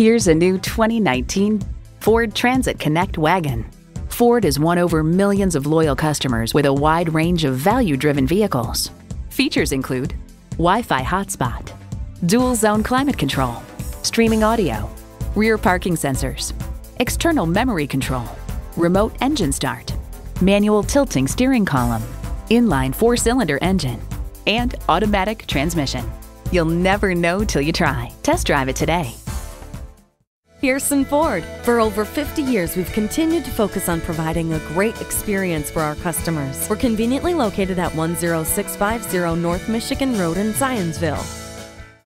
Here's a new 2019 Ford Transit Connect Wagon. Ford has won over millions of loyal customers with a wide range of value-driven vehicles. Features include Wi-Fi hotspot, dual-zone climate control, streaming audio, rear parking sensors, external memory control, remote engine start, manual tilting steering column, inline four-cylinder engine, and automatic transmission. You'll never know till you try. Test drive it today. Pearson Ford. For over 50 years, we've continued to focus on providing a great experience for our customers. We're conveniently located at 10650 North Michigan Road in Zionsville.